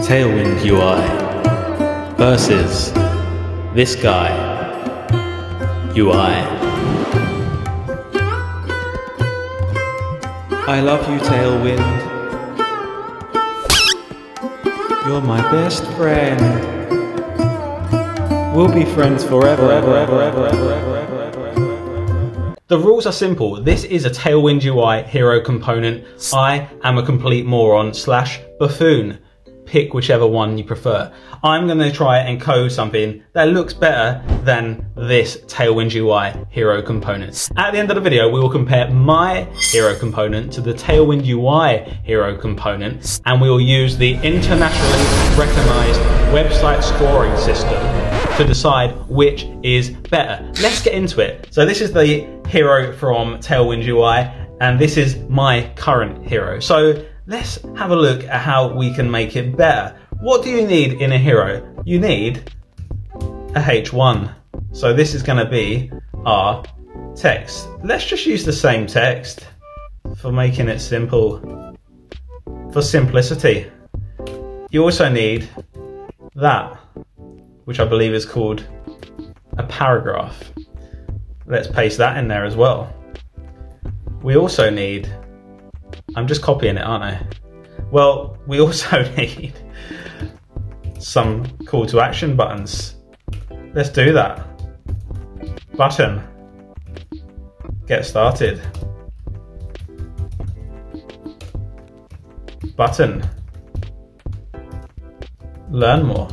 Tailwind UI versus this guy UI. I love you, Tailwind. You're my best friend. We'll be friends forever. The rules are simple. This is a Tailwind UI hero component. I am a complete moron / buffoon. Pick whichever one you prefer. I'm gonna try and code something that looks better than this Tailwind UI hero component. At the end of the video, we will compare my hero component to the Tailwind UI hero component, and we will use the internationally recognized website scoring system to decide which is better. Let's get into it. So this is the hero from Tailwind UI, and this is my current hero. So let's have a look at how we can make it better. What do you need in a hero? You need a H1. So this is gonna be our text. Let's just use the same text for making it simple, for simplicity. You also need that, which I believe is called a paragraph. Let's paste that in there as well. We also need, I'm just copying it, aren't I? Well, we also need some call to action buttons. Let's do that. Button. Get started. Button. Learn more.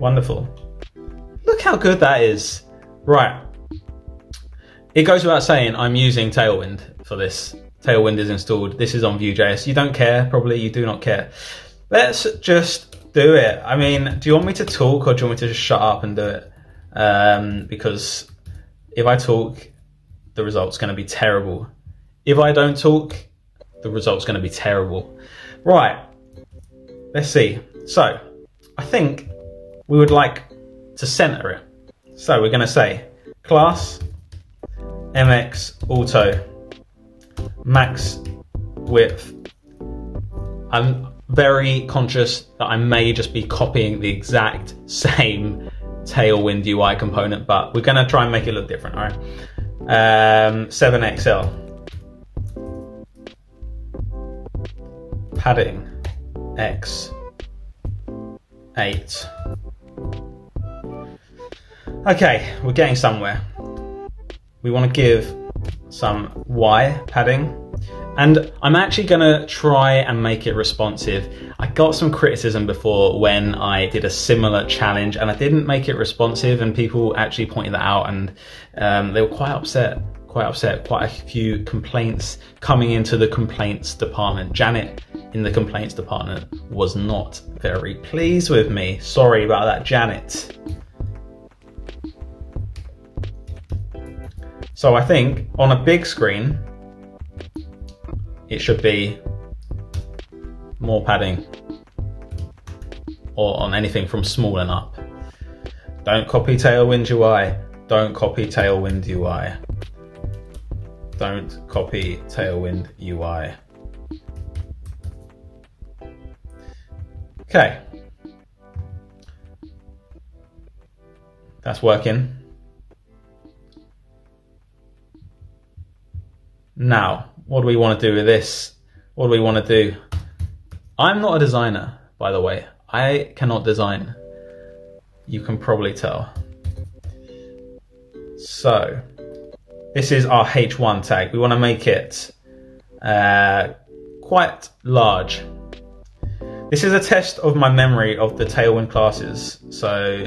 Wonderful. Look how good that is. Right. It goes without saying, I'm using Tailwind for this. Tailwind is installed. This is on Vue.js. You don't care, probably. You do not care. Let's just do it. I mean, do you want me to talk or do you want me to just shut up and do it? Because if I talk, the result's going to be terrible. If I don't talk, the result's going to be terrible. Right. Let's see. So I think we would like to center it. So we're going to say class MX auto max width. I'm very conscious that I may just be copying the exact same Tailwind UI component, but we're gonna try and make it look different, all right? 7XL. Padding X8. Okay, we're getting somewhere. We want to give some Y padding. And I'm actually gonna try and make it responsive. I got some criticism before when I did a similar challenge and I didn't make it responsive, and people actually pointed that out, and they were quite upset, quite a few complaints coming into the complaints department. Janet in the complaints department was not very pleased with me. Sorry about that, Janet. So I think on a big screen, it should be more padding, or on anything from small and up. Don't copy Tailwind UI. Don't copy Tailwind UI. Don't copy Tailwind UI. Okay. That's working. Now, what do we want to do with this? What do we want to do? I'm not a designer, by the way. I cannot design. You can probably tell. So, this is our H1 tag. We want to make it quite large. This is a test of my memory of the Tailwind classes, so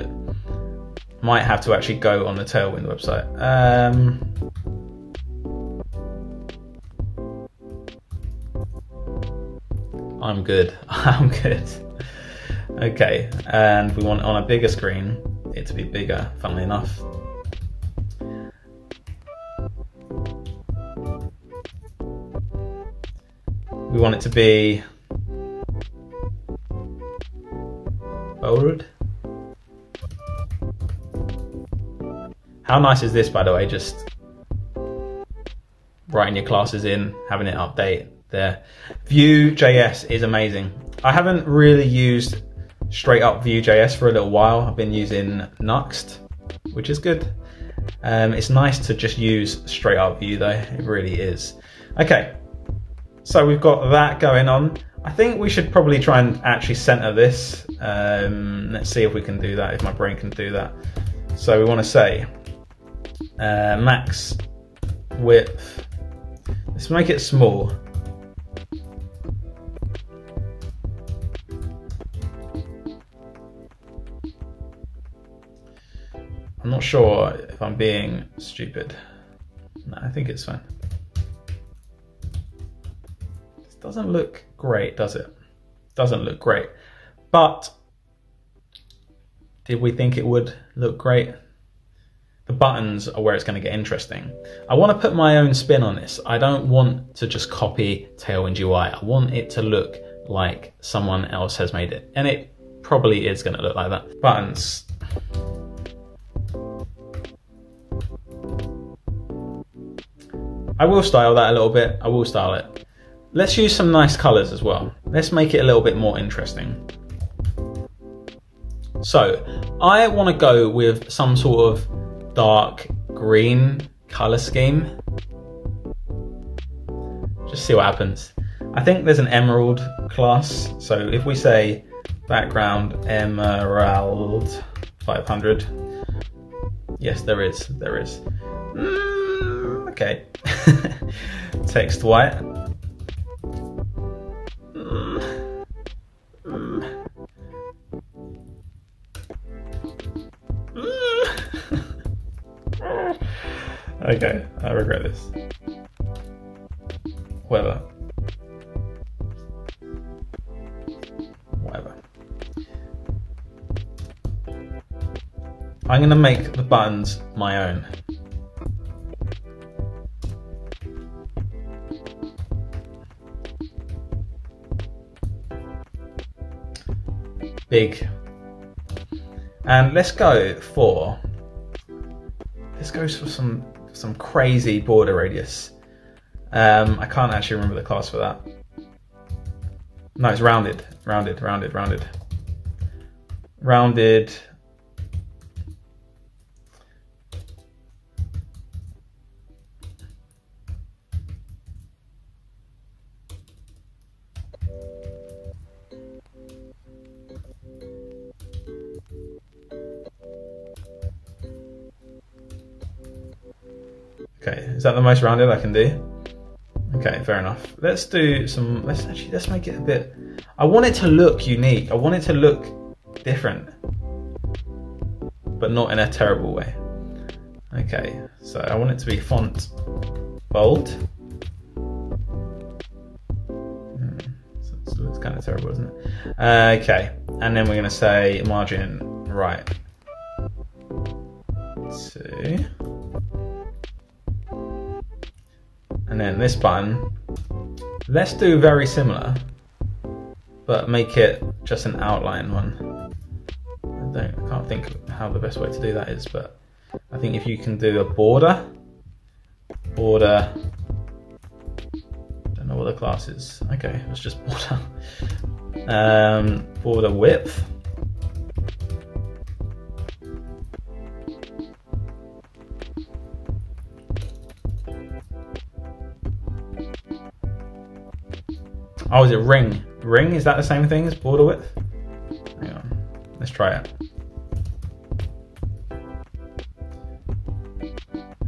might have to actually go on the Tailwind website. I'm good, I'm good. Okay, and we want on a bigger screen, it to be bigger, funnily enough. We want it to be bold. How nice is this, by the way, just writing your classes in, having it update. there. Vue.js is amazing. I haven't really used straight up Vue.js for a little while. I've been using Nuxt, which is good. It's nice to just use straight up Vue though, it really is. Okay, so we've got that going on. I think we should probably try and actually center this. Let's see if we can do that, if my brain can do that. So we want to say max width, let's make it small. I'm not sure if I'm being stupid. No, I think it's fine. This doesn't look great, does it? Doesn't look great. But did we think it would look great? The buttons are where it's going to get interesting. I want to put my own spin on this. I don't want to just copy Tailwind UI. I want it to look like someone else has made it. And it probably is going to look like that. Buttons. I will style that a little bit. I will style it. Let's use some nice colors as well. Let's make it a little bit more interesting. So I want to go with some sort of dark green color scheme. Just see what happens. I think there's an emerald class. So if we say background emerald 500, yes, there is. Okay, text white. Okay, I regret this. Whatever. I'm gonna make the buttons my own. Big. And this goes for some crazy border radius. I can't actually remember the class for that. No, it's rounded. Okay, is that the most rounded I can do? Okay, fair enough. Let's do some, let's make it a bit, I want it to look unique. I want it to look different, but not in a terrible way. Okay, so I want it to be font bold. So it's kind of terrible, isn't it? Okay, and then we're gonna say margin right. 2. And then this button, let's do very similar, but make it just an outline one. I can't think how the best way to do that is, but I think if you can do a border, don't know what the class is. Okay, it's just border. Border width. Oh, is it ring? Ring, is that the same thing as border width? Hang on, let's try it.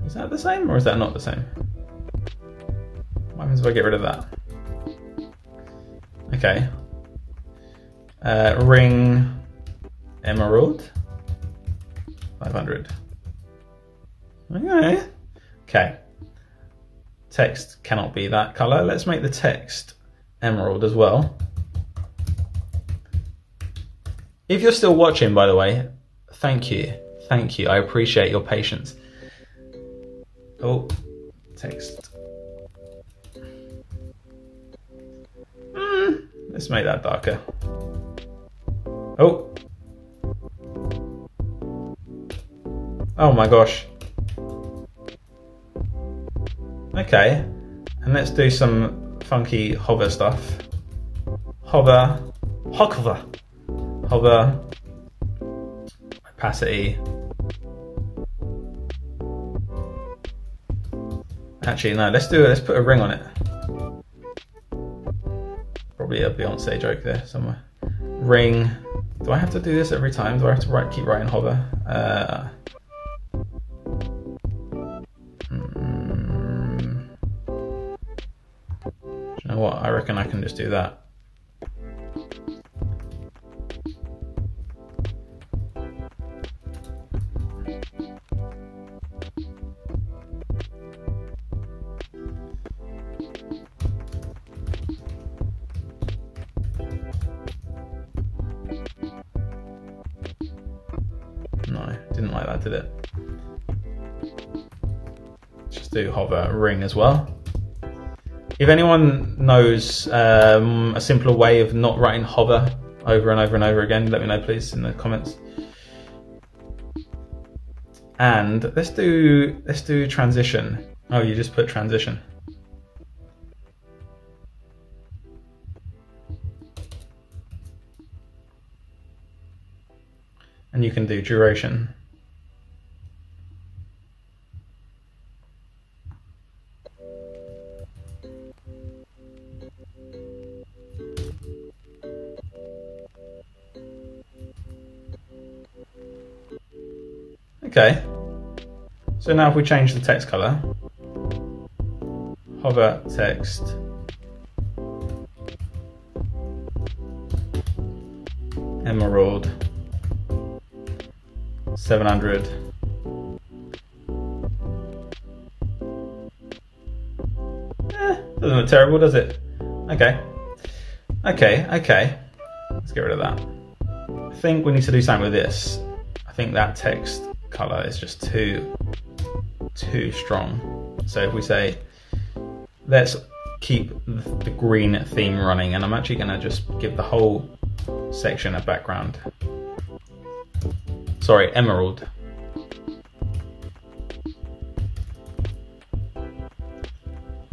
Is that the same or is that not the same? What happens if I get rid of that? Okay. Ring emerald 500. Okay. Okay. Text cannot be that color. Let's make the text emerald as well. If you're still watching, by the way, thank you, I appreciate your patience. Oh, text. Let's make that darker. Oh my gosh. Okay, and let's do some funky hover stuff. Hover, opacity. Actually, no, let's put a ring on it. Probably a Beyonce joke there somewhere. Ring. Do I have to do this every time? Do I have to keep writing hover? Do you know what? I reckon I can just do that. Hover ring as well. If anyone knows a simpler way of not writing hover over and over and over again, let me know please in the comments. And let's do transition. Oh, you just put transition. And you can do duration. Okay, so now if we change the text color, hover text, emerald, 700, doesn't look terrible, does it? Okay, let's get rid of that. I think we need to do something with this. I think that text color is just too strong. So if we say, let's keep the green theme running, and I'm actually going to just give the whole section a background. Sorry, emerald.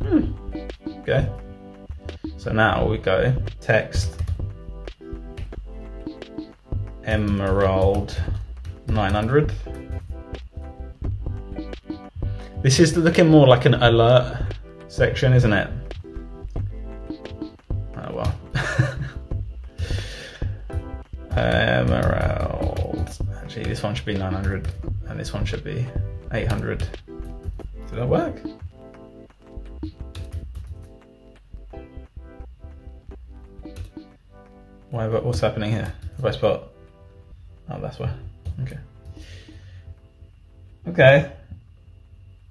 Okay. So now we go text emerald 900. This is looking more like an alert section, isn't it? Oh well. Emerald. Actually, this one should be 900 and this one should be 800. Did that work? Why, what's happening here? Have I spelled? Oh, that's why. Okay.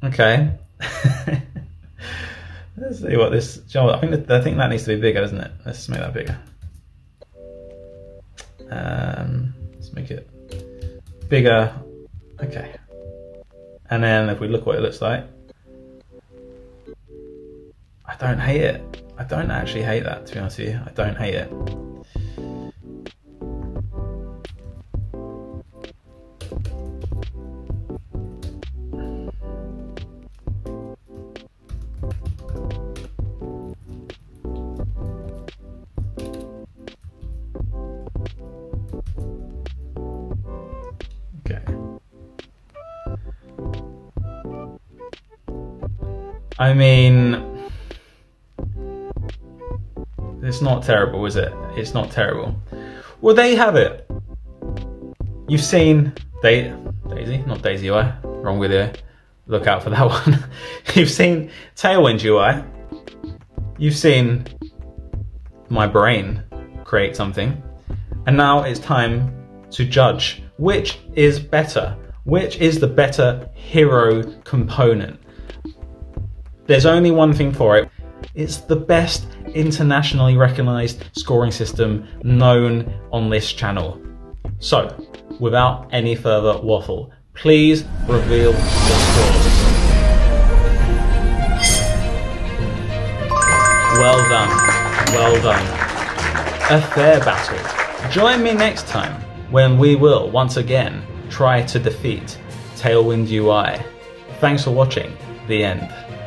Okay. Let's see what this. I think that needs to be bigger, doesn't it? Let's make that bigger. Let's make it bigger. Okay. And then if we look what it looks like, I don't hate it. I don't actually hate that, to be honest with you. I don't hate it. I mean, it's not terrible, is it? It's not terrible. Well, there you have it. You've seen Daisy, not Daisy UI, wrong video. Look out for that one. You've seen Tailwind UI. You've seen my brain create something. And now it's time to judge which is better, which is the better hero component. There's only one thing for it. It's the best internationally recognized scoring system known on this channel. So, without any further waffle, please reveal the scores. Well done, well done. A fair battle. Join me next time when we will once again try to defeat Tailwind UI. Thanks for watching. The end.